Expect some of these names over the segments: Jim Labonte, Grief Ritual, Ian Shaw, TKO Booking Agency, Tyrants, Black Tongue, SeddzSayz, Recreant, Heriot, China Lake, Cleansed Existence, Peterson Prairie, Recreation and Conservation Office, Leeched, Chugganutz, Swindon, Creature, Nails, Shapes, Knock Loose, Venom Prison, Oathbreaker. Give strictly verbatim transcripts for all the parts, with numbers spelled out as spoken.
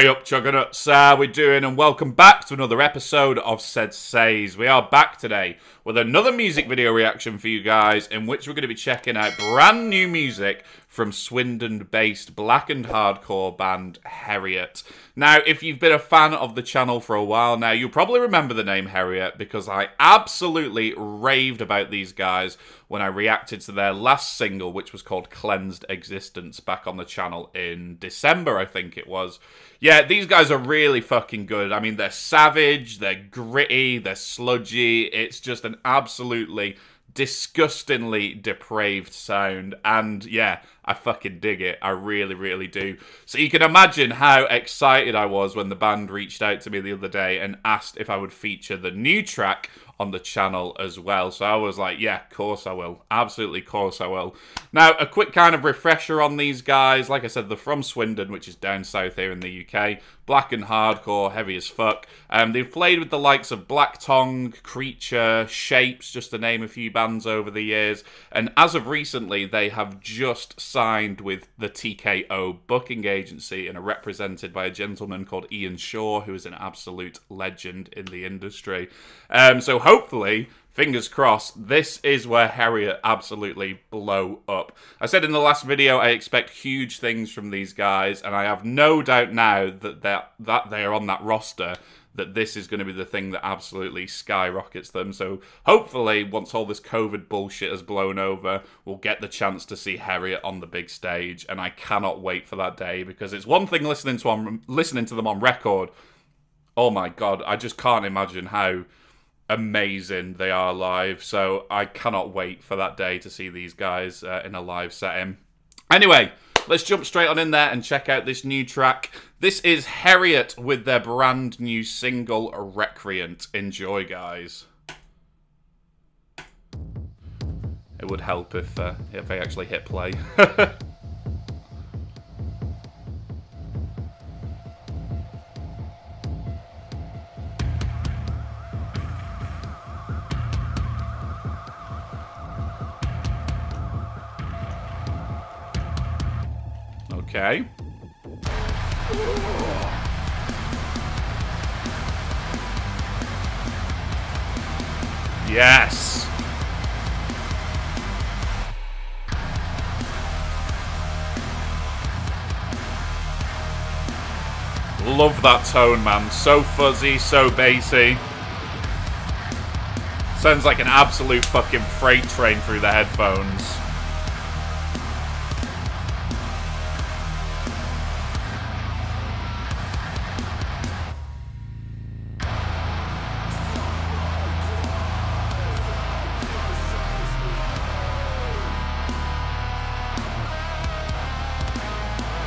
Hey up, Chugganutz, how we doing? And welcome back to another episode of SeddzSayz. We are back today with another music video reaction for you guys, in which we're going to be checking out brand new music from Swindon-based black and hardcore band Heriot. Now, if you've been a fan of the channel for a while now, you'll probably remember the name Heriot because I absolutely raved about these guys when I reacted to their last single, which was called Cleansed Existence, back on the channel in December, I think it was. Yeah, these guys are really fucking good. I mean, they're savage, they're gritty, they're sludgy. It's just an absolutely disgustingly depraved sound, and yeah, I fucking dig it. I really, really do. So you can imagine how excited I was when the band reached out to me the other day and asked if I would feature the new track on the channel as well. So I was like, yeah, of course I will. Absolutely, of course I will. Now, a quick kind of refresher on these guys. Like I said, they're from Swindon, which is down south here in the U K. Black and hardcore, heavy as fuck. Um, they've played with the likes of Black Tongue, Creature, Shapes, just to name a few bands over the years. And as of recently, they have just signed with the T K O Booking Agency and are represented by a gentleman called Ian Shaw, who is an absolute legend in the industry. Um, so hopefully, fingers crossed, this is where Heriot absolutely blow up. I said in the last video I expect huge things from these guys, and I have no doubt now that they're, that they are on that roster, that this is going to be the thing that absolutely skyrockets them. So hopefully, once all this COVID bullshit has blown over, we'll get the chance to see Heriot on the big stage, and I cannot wait for that day, because it's one thing listening to, on, listening to them on record. Oh my god, I just can't imagine how amazing they are live, so I cannot wait for that day to see these guys uh, in a live setting. Anyway, let's jump straight on in there and check out this new track. This is Heriot with their brand new single, Recreant. Enjoy, guys. It would help if, uh, if I actually hit play. Okay. Yes. Love that tone, man. So fuzzy, so bassy. Sounds like an absolute fucking freight train through the headphones.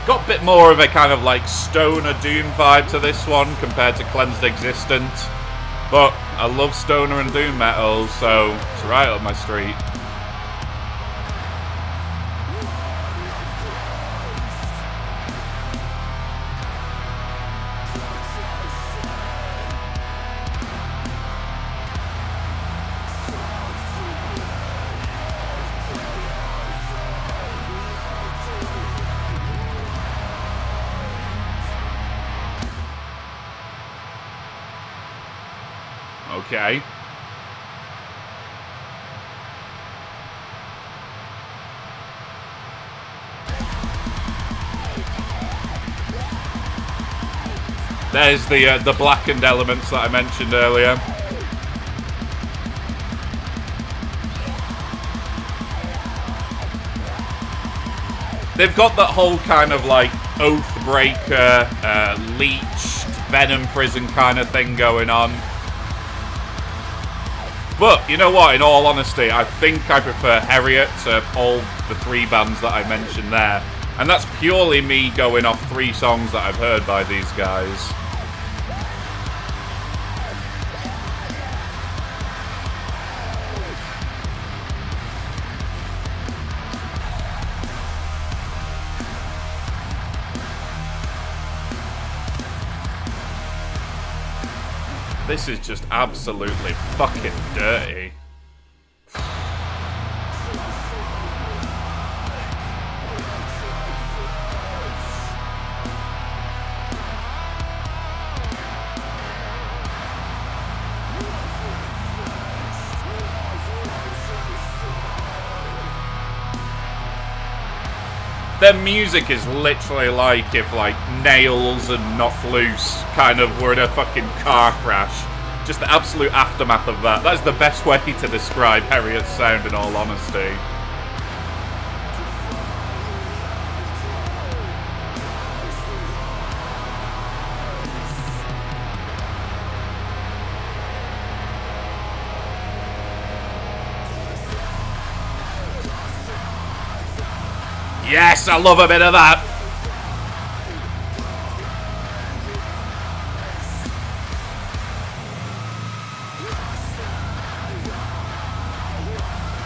Got a bit more of a kind of like stoner doom vibe to this one compared to Cleansed Existence, but I love stoner and doom metal, so it's right up my street. Okay. There's the uh, the blackened elements that I mentioned earlier. They've got that whole kind of like Oathbreaker, uh, Leeched, Venom Prison kind of thing going on. But, you know what, in all honesty, I think I prefer Heriot to all the three bands that I mentioned there. And that's purely me going off three songs that I've heard by these guys. This is just absolutely fucking dirty. Their music is literally like if, like, Nails and Knock Loose kind of were in a fucking car crash. Just the absolute aftermath of that. That's the best way to describe Heriot's sound, in all honesty. Yes, I love a bit of that.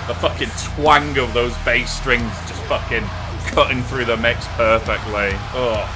The fucking twang of those bass strings just fucking cutting through the mix perfectly. Oh.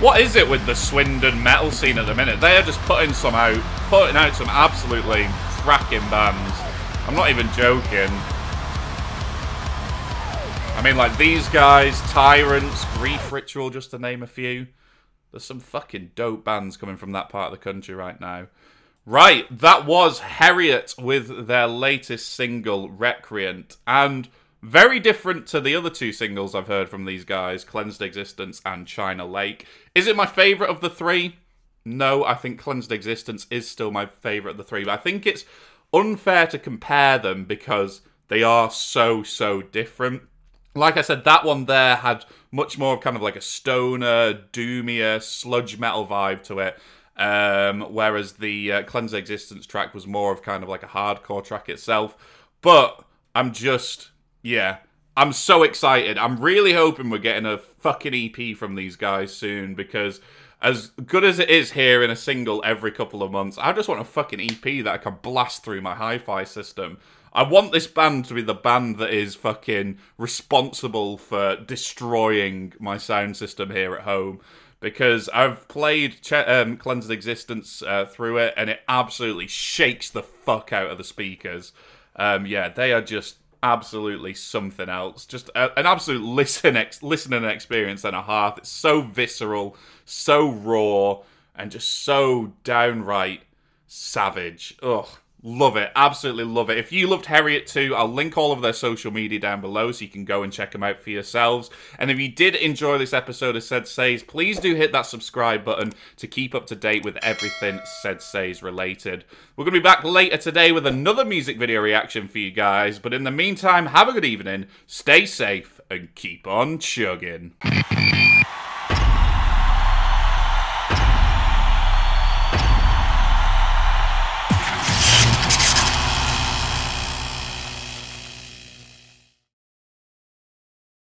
What is it with the Swindon metal scene at the minute? They are just putting some out, putting out some absolutely cracking bands. I'm not even joking. I mean, like these guys, Tyrants, Grief Ritual, just to name a few. There's some fucking dope bands coming from that part of the country right now. Right, that was Heriot with their latest single, Recreant. And very different to the other two singles I've heard from these guys, Cleansed Existence and China Lake. Is it my favourite of the three? No, I think Cleansed Existence is still my favourite of the three. But I think it's unfair to compare them because they are so, so different. Like I said, that one there had much more of kind of like a stoner, doomier, sludge metal vibe to it. Um, whereas the uh, Cleansed Existence track was more of kind of like a hardcore track itself. But I'm just... yeah, I'm so excited. I'm really hoping we're getting a fucking E P from these guys soon because as good as it is here in a single every couple of months, I just want a fucking E P that I can blast through my hi-fi system. I want this band to be the band that is fucking responsible for destroying my sound system here at home because I've played Ch um, Cleansed Existence uh, through it and it absolutely shakes the fuck out of the speakers. Um, yeah, they are just... absolutely something else. Just a, an absolute listen ex listening experience and a half. It's so visceral, so raw, and just so downright savage. Ugh, love it. Absolutely love it. If you loved Heriot too, I'll link all of their social media down below so you can go and check them out for yourselves. And if you did enjoy this episode of SeddzSayz, please do hit that subscribe button to keep up to date with everything SeddzSayz related. We're going to be back later today with another music video reaction for you guys. But in the meantime, have a good evening, stay safe, and keep on chugging.